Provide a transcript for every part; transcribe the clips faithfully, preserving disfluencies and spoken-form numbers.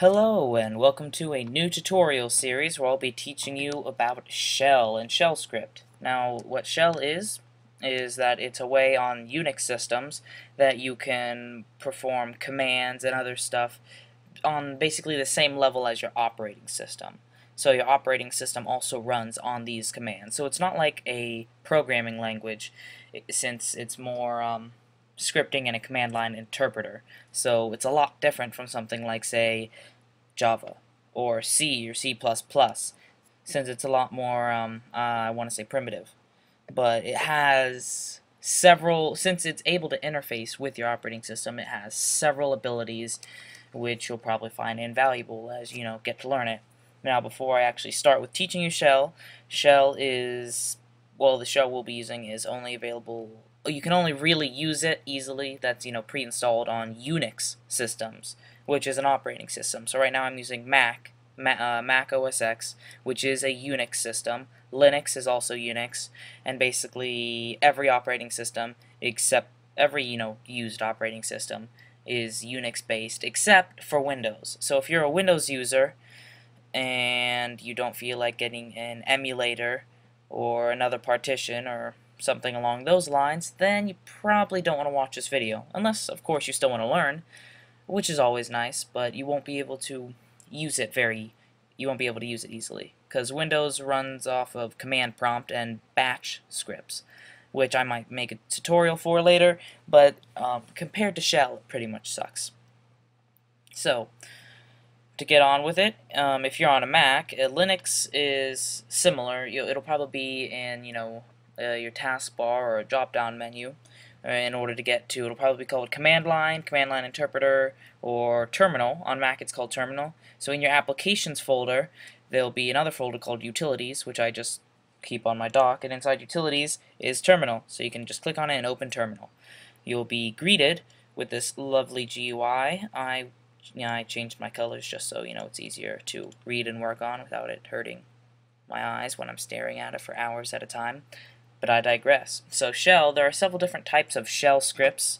Hello and welcome to a new tutorial series where I'll be teaching you about shell and shell script. Now what shell is, is that it's a way on Unix systems that you can perform commands and other stuff on basically the same level as your operating system. So your operating system also runs on these commands. So it's not like a programming language since it's more um, scripting and a command line interpreter. So it's a lot different from something like, say, Java or C or C plus plus, since it's a lot more, um, uh, I want to say primitive. But it has several, since it's able to interface with your operating system, it has several abilities which you'll probably find invaluable as you know get to learn it. Now before I actually start with teaching you shell, shell is, well the shell we'll be using is only available you can only really use it easily that's you know pre-installed on Unix systems, which is an operating system. So right now I'm using Mac, Ma uh, Mac O S X, which is a Unix system. Linux is also Unix, and basically every operating system except every you know used operating system is Unix based except for Windows. So if you're a Windows user and you don't feel like getting an emulator or another partition or something along those lines, then you probably don't want to watch this video, unless of course you still want to learn, which is always nice, but you won't be able to use it very you won't be able to use it easily because Windows runs off of command prompt and batch scripts, which I might make a tutorial for later, but um, compared to shell it pretty much sucks. So to get on with it, um, if you're on a Mac, uh, Linux is similar. It'll probably be in you know Uh, your taskbar or a drop-down menu uh, in order to get to. It'll probably be called command line, command line interpreter, or terminal. On Mac it's called terminal. So in your applications folder there'll be another folder called utilities, which I just keep on my dock, and inside utilities is terminal. So you can just click on it and open terminal. You'll be greeted with this lovely G U I. I, you know, I changed my colors just so you know it's easier to read and work on without it hurting my eyes when I'm staring at it for hours at a time. But I digress. So shell, there are several different types of shell scripts.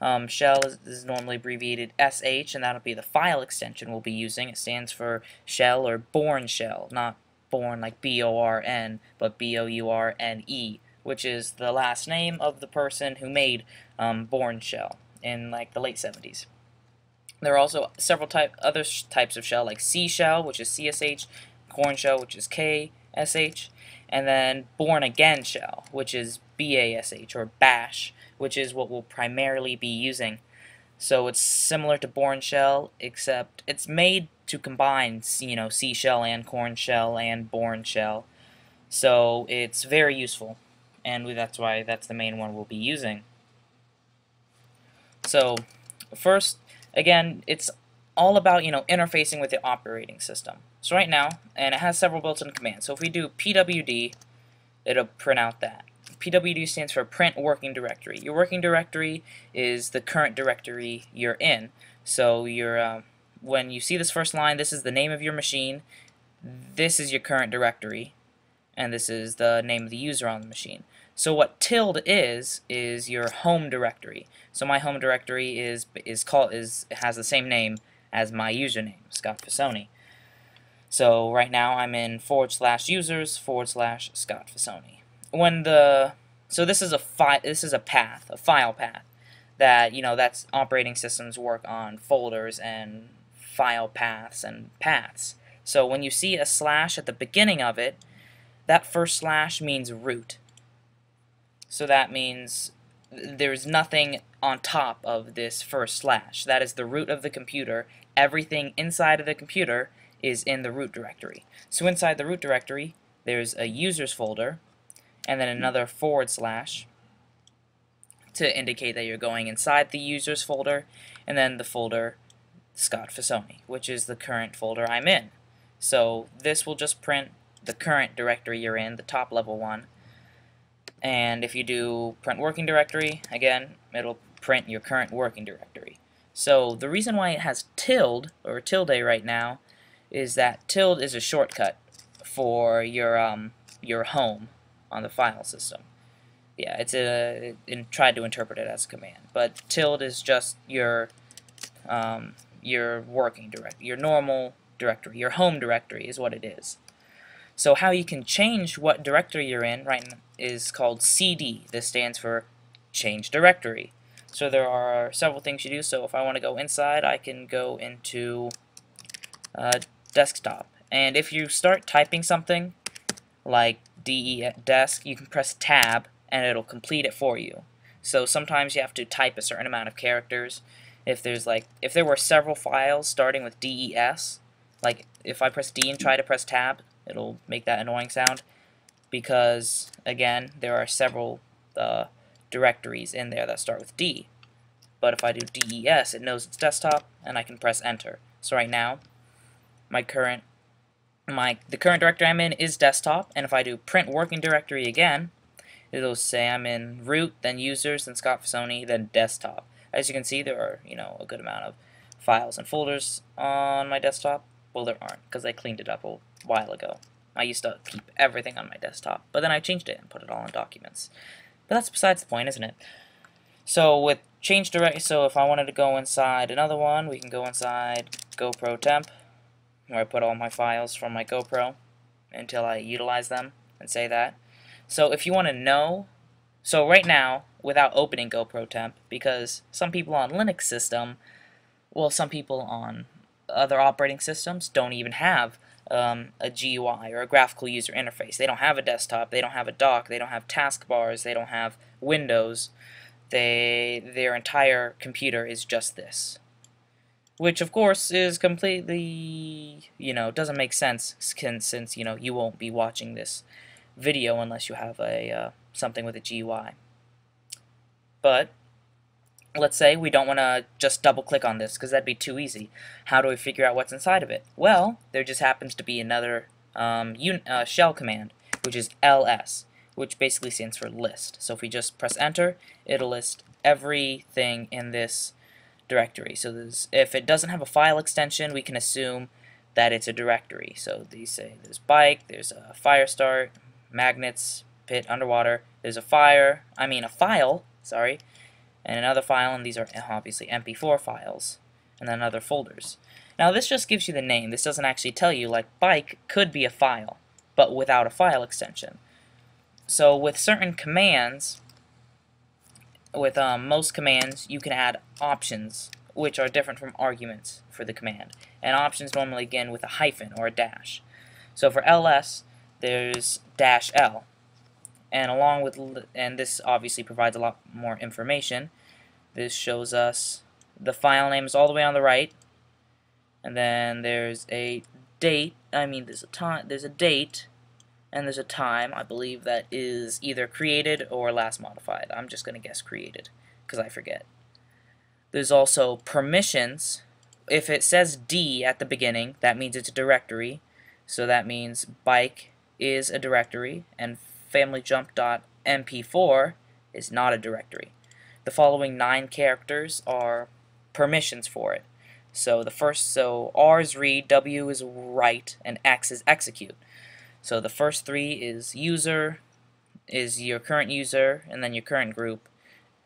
Um, shell is, is normally abbreviated S H, and that'll be the file extension we'll be using. It stands for shell or born shell, not born like B O R N, but B O U R N E, which is the last name of the person who made um, born shell in like the late seventies. There are also several type other types of shell, like C shell, which is C S H, corn shell, which is K S H, and then born again shell, which is B A S H or bash, which is what we'll primarily be using. So it's similar to born shell, except it's made to combine you know C shell and corn shell and born shell. So it's very useful, and that's why that's the main one we'll be using. So first, again, it's all about you know interfacing with the operating system. So right now, and it has several built-in commands. So if we do P W D, it'll print out that. P W D stands for print working directory. Your working directory is the current directory you're in. So you're, uh, when you see this first line, this is the name of your machine, this is your current directory, and this is the name of the user on the machine. So what tilde is, is your home directory. So my home directory is is called is has the same name as my username, Scott Fasoni. So right now I'm in forward slash users forward slash Scott Fasoni. When the so this is a file this is a path, a file path that you know that's operating systems work on folders and file paths and paths. So when you see a slash at the beginning of it, that first slash means root. So that means there's nothing on top of this first slash. That is the root of the computer. Everything inside of the computer is in the root directory. So inside the root directory there's a users folder and then another forward slash to indicate that you're going inside the users folder, and then the folder Scott Fasoni, which is the current folder I'm in. So this will just print the current directory you're in, the top level one, and if you do print working directory, again it'll print your current working directory. So the reason why it has tilde or tilde right now is that tilde is a shortcut for your um your home on the file system. Yeah, it's a it, it tried to interpret it as a command, but tilde is just your um your working directory, your normal directory, your home directory is what it is. So how you can change what directory you're in right now is called C D. This stands for change directory. So there are several things you do. So if I want to go inside, I can go into uh, desktop. And if you start typing something like de desk, you can press tab and it'll complete it for you. So sometimes you have to type a certain amount of characters. If there's like if there were several files starting with des, like if I press D and try to press tab, it'll make that annoying sound because again there are several uh, directories in there that start with D. But if I do des, it knows it's desktop and I can press enter. So right now my current my the current directory I'm in is desktop, and if I do print working directory again, it'll say I'm in root, then users, then Scott Fasoni, then desktop. As you can see, there are, you know, a good amount of files and folders on my desktop. Well, there aren't, because I cleaned it up a while ago. I used to keep everything on my desktop, but then I changed it and put it all in documents. But that's besides the point, isn't it? So with change direct, so if I wanted to go inside another one, we can go inside GoPro temp, where I put all my files from my GoPro until I utilize them and say that. So if you want to know, so right now, without opening GoPro temp, because some people on Linux system, well, some people on other operating systems don't even have um, a G U I or a graphical user interface. They don't have a desktop, they don't have a dock, they don't have taskbars, they don't have windows. They, their entire computer is just this. Which, of course, is completely, you know, doesn't make sense since, you know, you won't be watching this video unless you have a uh, something with a G U I. But let's say we don't want to just double-click on this because that'd be too easy. How do we figure out what's inside of it? Well, there just happens to be another um, un uh, shell command, which is L S, which basically stands for list. So if we just press enter, it'll list everything in this directory. So there's, if it doesn't have a file extension, we can assume that it's a directory. So these say there's bike, there's a fire start, magnets, pit, underwater, there's a fire, I mean a file, sorry, and another file, and these are obviously M P four files, and then other folders. Now this just gives you the name. This doesn't actually tell you, like bike could be a file, but without a file extension. So with certain commands, with um, most commands, you can add options, which are different from arguments for the command. And options normally begin with a hyphen or a dash. So for L S, there's dash L, and along with, and this obviously provides a lot more information. This shows us the file name is all the way on the right, and then there's a date. I mean, there's a time, there's a date, and there's a time. I believe that is either created or last modified. I'm just gonna guess created because I forget. There's also permissions. If it says D at the beginning, that means it's a directory. So that means bike is a directory, and family jump dot M P four is not a directory. The following nine characters are permissions for it. So the first, so R is read, W is write, and X is execute. So the first three is user, is your current user, and then your current group,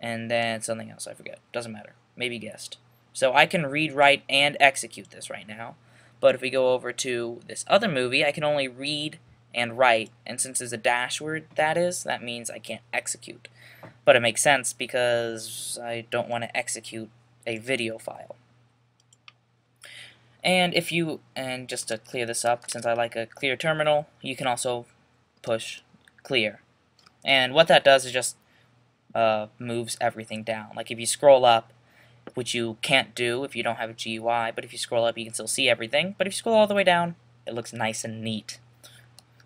and then something else, I forget. Doesn't matter. Maybe guessed. So I can read, write, and execute this right now. But if we go over to this other movie, I can only read and write, and since there's a dash word that is, that means I can't execute. But it makes sense because I don't want to execute a video file. And if you, and just to clear this up, since I like a clear terminal, you can also push clear. And what that does is just uh, moves everything down. Like if you scroll up, which you can't do if you don't have a G U I, but if you scroll up you can still see everything. But if you scroll all the way down, it looks nice and neat.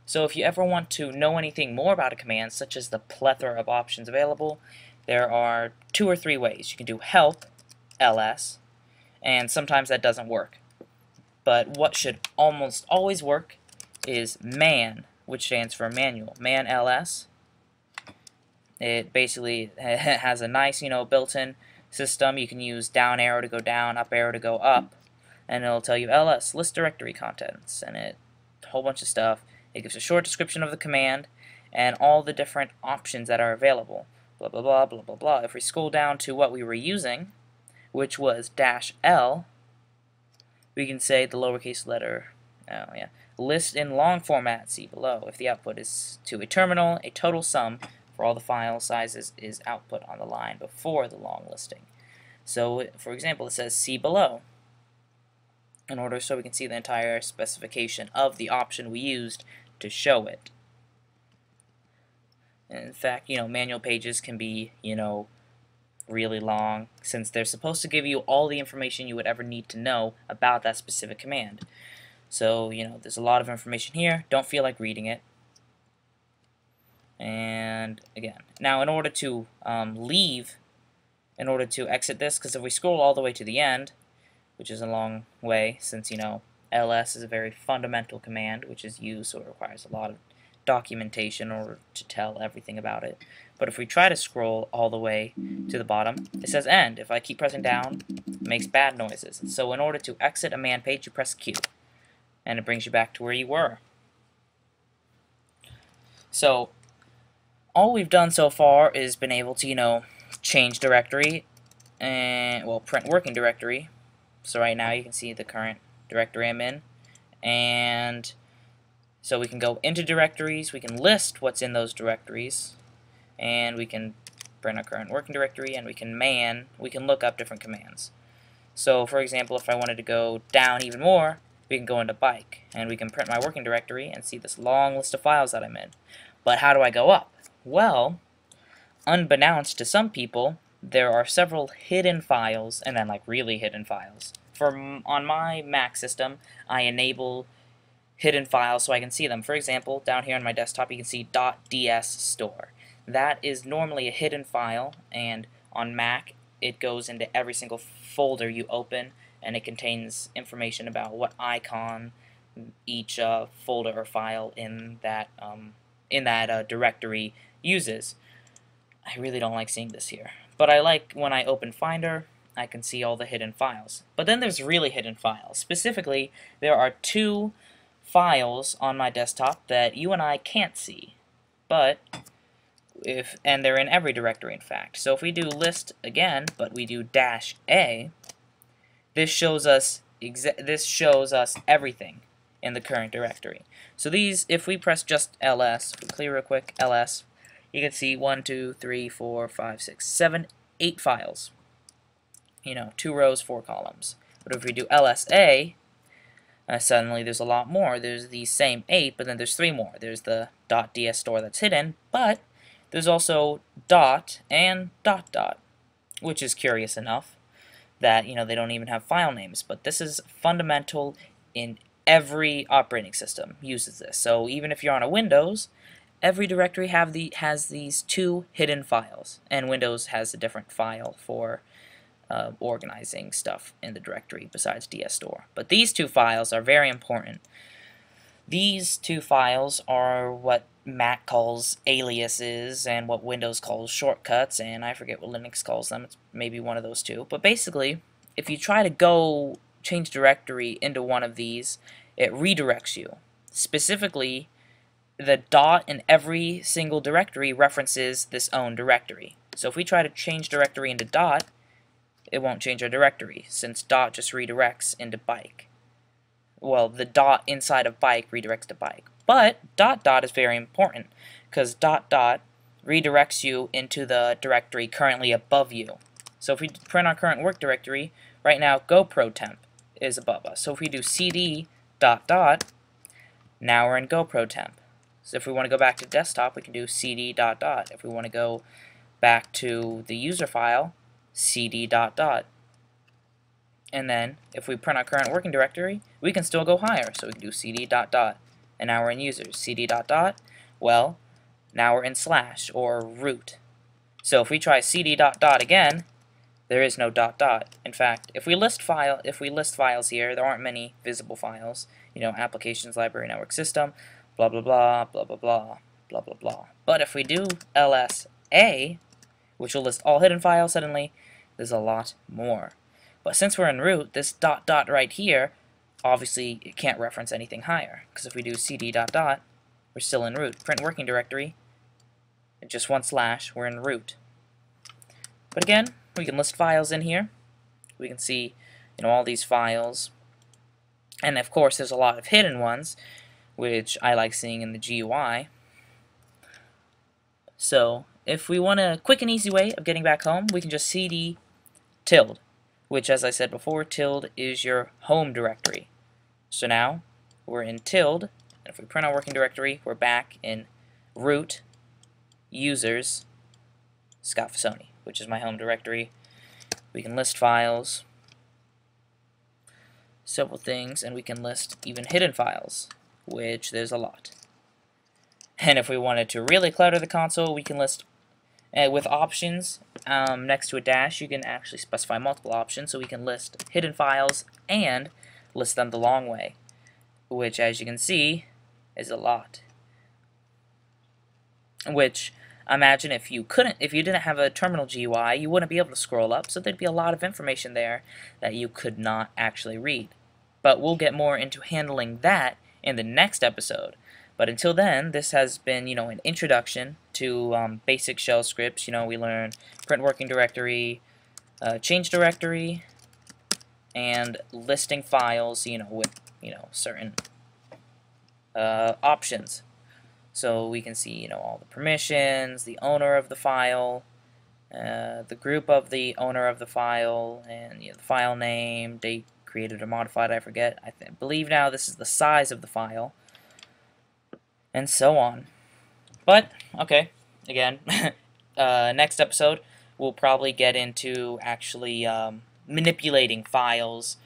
So if you ever want to know anything more about a command, such as the plethora of options available, there are two or three ways. You can do help, L S, and sometimes that doesn't work. But what should almost always work is man, which stands for manual. Man L S. It basically has a nice, you know, built-in system. You can use down arrow to go down, up arrow to go up, and it'll tell you L S, list directory contents, and it a whole bunch of stuff. It gives a short description of the command and all the different options that are available. Blah blah blah blah blah blah. If we scroll down to what we were using, which was dash L, we can say the lowercase letter. Oh yeah. List in long format, see below. If the output is to a terminal, a total sum for all the file sizes is output on the line before the long listing. So, for example, it says see below in order so we can see the entire specification of the option we used to show it. And in fact, you know, manual pages can be, you know, really long, since they're supposed to give you all the information you would ever need to know about that specific command. So, you know, there's a lot of information here. Don't feel like reading it. And again, now in order to um, leave, in order to exit this, because if we scroll all the way to the end, which is a long way, since, you know, L S is a very fundamental command, which is used, so it requires a lot of documentation in order to tell everything about it. But if we try to scroll all the way to the bottom, it says end. If I keep pressing down, it makes bad noises. So in order to exit a man page, you press Q, and it brings you back to where you were. So all we've done so far is been able to, you know, change directory and, well, print working directory. So right now you can see the current directory I'm in. And so we can go into directories, we can list what's in those directories, and we can print our current working directory, and we can man, we can look up different commands. So, for example, if I wanted to go down even more, we can go into bike, and we can print my working directory and see this long list of files that I'm in. But how do I go up? Well, unbeknownst to some people, there are several hidden files, and then like really hidden files. For on my Mac system, I enable hidden files so I can see them. For example, down here on my desktop, you can see .dsstore. That is normally a hidden file, and on Mac, it goes into every single folder you open, and it contains information about what icon each uh, folder or file in that um, in that uh, directory uses. I really don't like seeing this here, but I like when I open Finder, I can see all the hidden files. But then there's really hidden files. Specifically, there are two files on my desktop that you and I can't see, but if and they're in every directory, in fact. So if we do list again, but we do dash A, this shows us exa this shows us everything in the current directory. So these, if we press just L S, clear real quick, L S, you can see one, two, three, four, five, six, seven, eight files. You know, two rows, four columns. But if we do L S A, uh, suddenly there's a lot more. There's the same eight, but then there's three more. There's the .ds store that's hidden, but there's also dot and dot dot, which is curious enough that, you know, they don't even have file names. But this is fundamental in every operating system uses this. So even if you're on a Windows, every directory have the has these two hidden files, and Windows has a different file for uh, organizing stuff in the directory besides dsstore. But these two files are very important. These two files are what Mac calls aliases and what Windows calls shortcuts, and I forget what Linux calls them. It's maybe one of those two. But basically, if you try to go change directory into one of these, it redirects you. Specifically, the dot in every single directory references this own directory. So if we try to change directory into dot, it won't change our directory, since dot just redirects into bike. Well, the dot inside of bike redirects to bike. But dot dot is very important, because dot dot redirects you into the directory currently above you. So if we print our current work directory, right now GoPro temp is above us. So if we do cd dot dot, now we're in GoPro temp. So if we want to go back to desktop, we can do cd dot dot. If we want to go back to the user file, cd dot dot. And then, if we print our current working directory, we can still go higher. So we can do cd dot dot, and now we're in users. Cd dot dot, well, now we're in slash, or root. So if we try cd dot dot again, there is no dot dot. In fact, if we list file, if we list files here, there aren't many visible files. You know, applications, library, network system, blah, blah, blah, blah, blah, blah, blah, blah, blah. But if we do L S A, which will list all hidden files, suddenly there's a lot more. But since we're in root, this dot dot right here, obviously it can't reference anything higher. Because if we do cd dot dot, we're still in root. Print working directory, just one slash, we're in root. But again, we can list files in here. We can see, you know, all these files And of course there's a lot of hidden ones, which I like seeing in the G U I. So if we want a quick and easy way of getting back home, we can just cd tilde, which, as I said before, tilde is your home directory. So now we're in tilde, and if we print our working directory, we're back in root users Scott Fasoni, which is my home directory. We can list files, several things, and we can list even hidden files, which there's a lot. And if we wanted to really clutter the console, we can list uh, with options um, next to a dash. You can actually specify multiple options, so we can list hidden files and list them the long way, which, as you can see, is a lot. Which, imagine if you couldn't, if you didn't have a terminal G U I, you wouldn't be able to scroll up, so there'd be a lot of information there that you could not actually read. But we'll get more into handling that in the next episode. But until then, this has been, you know, an introduction to um, basic shell scripts. You know, we learn print working directory, uh, change directory, and listing files, you know, with, you know, certain uh, options. So we can see, you know, all the permissions, the owner of the file, uh, the group of the owner of the file, and, you know, the file name, date created or modified, I forget. I th believe now this is the size of the file, and so on. But, okay, again, uh, next episode we'll probably get into actually um, manipulating files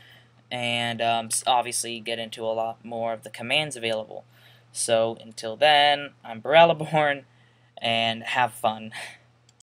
and um, obviously get into a lot more of the commands available. So until then, I'm baralaborn, and have fun.